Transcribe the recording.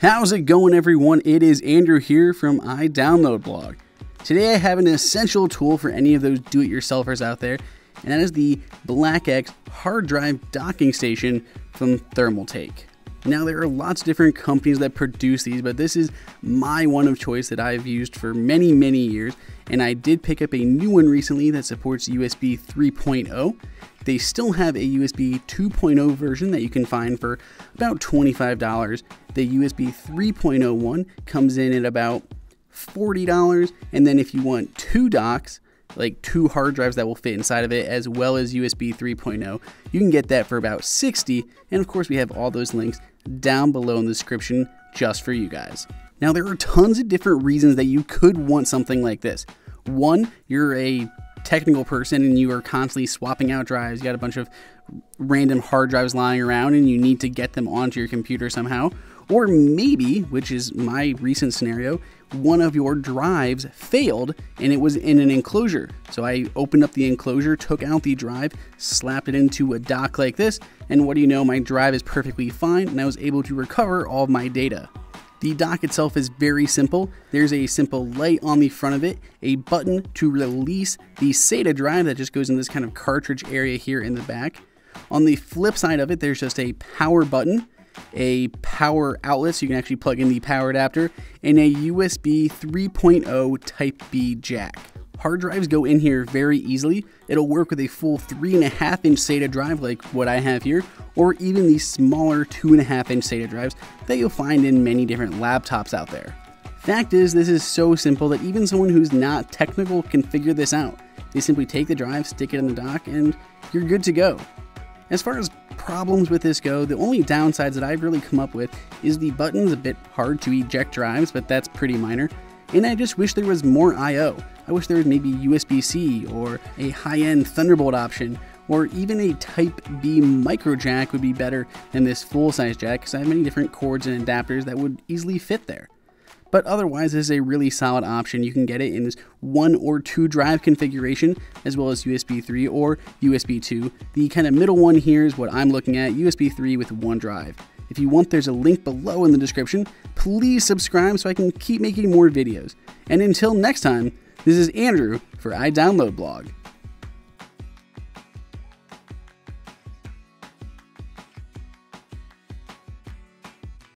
How's it going, everyone? It is Andrew here from iDownloadBlog. Today I have an essential tool for any of those do-it-yourselfers out there, and that is the BlacX hard drive docking station from Thermaltake. Now, there are lots of different companies that produce these, but this is my one of choice that I've used for many, many years, and I did pick up a new one recently that supports USB 3.0. They still have a USB 2.0 version that you can find for about $25. The USB 3.0 one comes in at about $40, and then if you want two docks, like two hard drives that will fit inside of it, as well as USB 3.0, you can get that for about $60, and of course we have all those links down below in the description just for you guys. Now, there are tons of different reasons that you could want something like this. One, you're a technical person and you are constantly swapping out drives. You got a bunch of random hard drives lying around and you need to get them onto your computer somehow. Or maybe, which is my recent scenario, one of your drives failed and it was in an enclosure. So I opened up the enclosure, took out the drive, slapped it into a dock like this, and what do you know, my drive is perfectly fine and I was able to recover all of my data. The dock itself is very simple. There's a simple light on the front of it, a button to release the SATA drive that just goes in this kind of cartridge area here in the back. On the flip side of it, there's just a power button, a power outlet, so you can actually plug in the power adapter, and a USB 3.0 Type-B jack. Hard drives go in here very easily. It'll work with a full 3.5-inch SATA drive like what I have here, or even the smaller 2.5-inch SATA drives that you'll find in many different laptops out there. Fact is, this is so simple that even someone who's not technical can figure this out. They simply take the drive, stick it in the dock, and you're good to go. As far as problems with this go, the only downsides that I've really come up with is the button's a bit hard to eject drives, but that's pretty minor. And I just wish there was more I/O. I wish there was maybe USB-C or a high-end Thunderbolt option, or even a Type-B micro jack would be better than this full-size jack, because I have many different cords and adapters that would easily fit there. But otherwise, this is a really solid option. You can get it in this 1 or 2 drive configuration, as well as USB 3 or USB 2. The kind of middle one here is what I'm looking at, USB 3 with 1 drive. If you want, there's a link below in the description. Please subscribe so I can keep making more videos. And until next time, this is Andrew for iDownloadBlog.